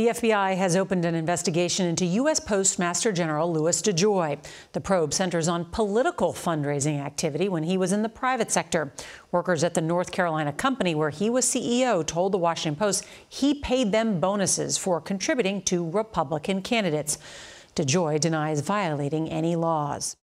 The FBI has opened an investigation into U.S. Postmaster General Louis DeJoy. The probe centers on political fundraising activity when he was in the private sector. Workers at the North Carolina company where he was CEO told the Washington Post he paid them bonuses for contributing to Republican candidates. DeJoy denies violating any laws.